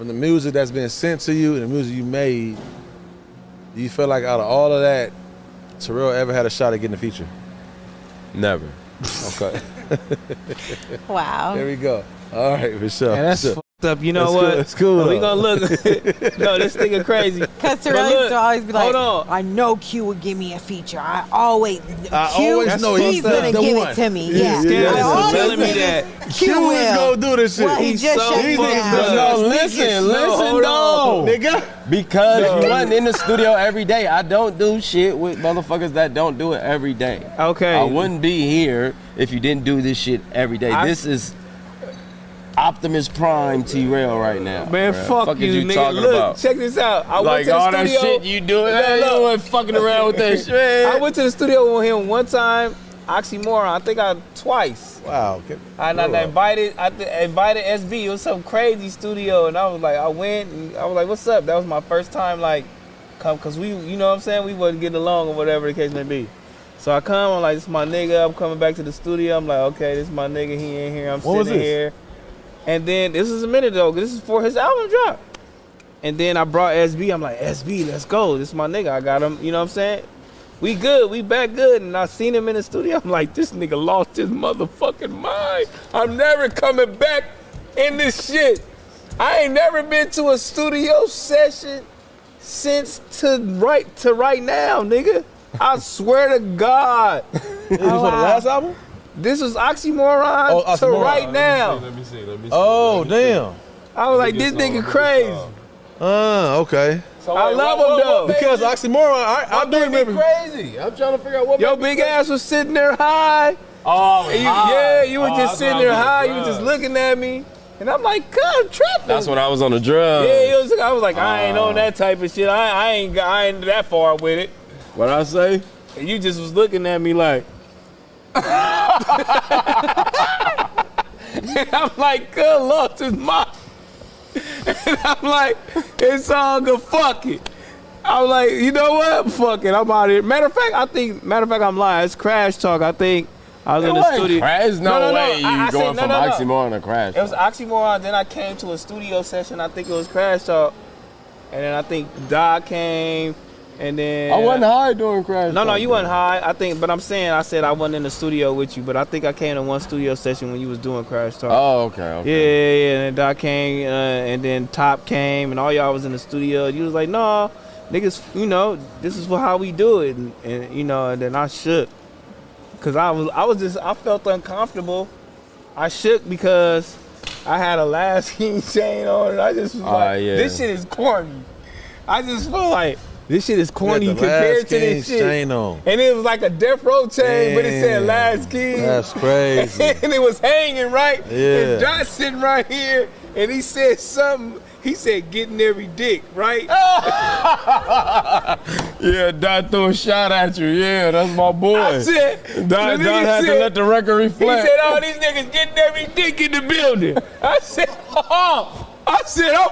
From the music that's been sent to you and the music you made, do you feel like out of all of that, T-Rell ever had a shot at getting a feature? Never. Okay. Wow. There we go. All right, Michelle. Yeah, that's fucked up. You know it's what? Cool, it's cool. We gonna look. No, this nigga crazy. Cause T-Rell used to always be like, hold on. I know Q would give me a feature. I always know he's gonna give it to me. Yeah. He's telling me that Q is gonna do this shit. Well, listen, dog. Because you wasn't in the studio every day. I don't do shit with motherfuckers that don't do it every day. Okay. I wouldn't be here if you didn't do this shit every day. This is Optimus Prime T-Rell right now. Man, fuck you, nigga. Look, check this out. I went to the studio. Like, all that shit you doing, man, you went fucking around with that shit. I went to the studio with him one time, Oxymoron, I think twice. Wow. Okay. I invited SB. It was some crazy studio, and I was like, I went, and I was like, what's up? That was my first time, like, come, because we, you know what I'm saying? We wasn't getting along or whatever the case may be. So I come, I'm like, this is my nigga. I'm coming back to the studio. I'm like, okay, this is my nigga. He ain't here. I'm sitting here. And then this is a minute ago. This is for his album drop. And then I brought SB. I'm like, SB, let's go. This is my nigga. I got him. You know what I'm saying? We good. We back good. And I seen him in the studio. I'm like, this nigga lost his motherfucking mind. I'm never coming back in this shit. I ain't never been to a studio session since right now, nigga. I swear to God. This was on the last album? This was Oxymoron, Oxymoron. Right now. Let me see. Oh, damn. I was like, this nigga crazy. Okay. So I love him, though. Because Oxymoron, I do remember. Crazy. I'm trying to figure out what. Yo, big ass was sitting there high. Oh, yeah, you were just sitting there high. You were just looking at me. And I'm like, God, I'm tripping. That's when I was on the drugs. Yeah, I was like, I ain't on that type of shit. I ain't that far with it. What'd I say? And you just was looking at me like. And I'm like, good luck to my. And I'm like, it's all good, fuck it. I'm like, you know what? Fuck it, I'm out of here. Matter of fact, I'm lying. It's Crash Talk. I think I was in the studio. Crash? No way. You going from Oxymoron to Crash Talk. It was Oxymoron, then I came to a studio session. I think it was Crash Talk. And then I think Doc came. And then I wasn't high during Crash. No, you wasn't high. I think, but I'm saying I said I wasn't in the studio with you, but I think I came to one studio session when you was doing Crash Talk. Oh, okay. Yeah. And then Doc came, and then Top came, and all y'all was in the studio. You was like, no, niggas, you know, this is how we do it, and you know, and then I shook, cause I felt uncomfortable. I shook because I had a Last King chain on, and I just was like, this shit is corny. I just feel like. This shit is corny compared to this shit. And it was like a Death Row chain, but it said Last King. That's crazy. And it was hanging, right? Yeah. And Josh sitting right here, and he said something. He said, getting every dick, right? Yeah, Don threw a shot at you. Yeah, that's my boy. I said, Don had to let the record reflect. He said, all these niggas getting every dick in the building. I said, I'm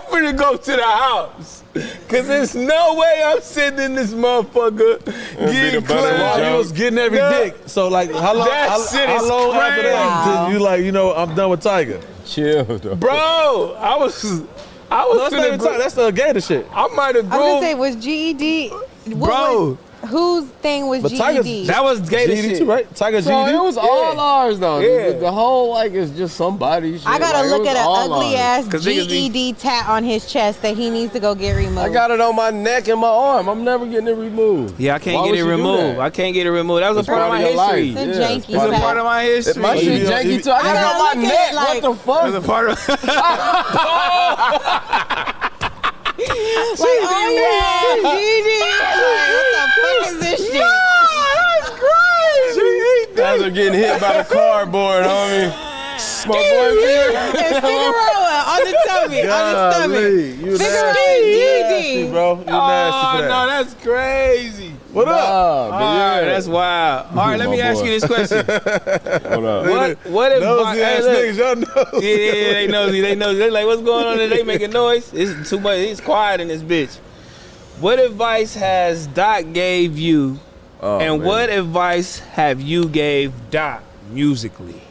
finna go to the house. Cause there's no way I'm sitting in this motherfucker getting clowned. You was getting every dick. So like, how long after that did you like, you know, I'm done with Tiger? Chill, though. Bro, I was no, that's the Gator shit. I might have grown. I was gonna say, was GED? Bro. Whose thing was GED? Tiger's, that was Gator shit, right? Tiger's GED? It was all ours, though. Yeah. The whole, like, it's just somebody's shit. I gotta look at an ugly-ass GED tat on his chest that he needs to go get removed. I got it on my neck and my arm. I'm never getting it removed. Yeah, I can't get it removed. I can't get it removed. That was a part of my history. It's a part of my history. My shit janky, too. I got it on my neck. What the fuck? It's a part of... Like, oh yeah, GED. What the fuck is this shit? No, that's crazy. Guys are getting hit by the cardboard, homie. My boy here. On the tummy, on the stomach. You nasty, bro. You nasty for that. No, that's crazy. What up? All right, that's wild. All right, let me ask you this question. Hold up. What if nosy ass niggas, y'all know? Yeah, they nosy. They nosy. They like, what's going on? And they making noise. It's too much. It's quiet in this bitch. What advice has Doc gave you, and what advice have you gave Doc musically?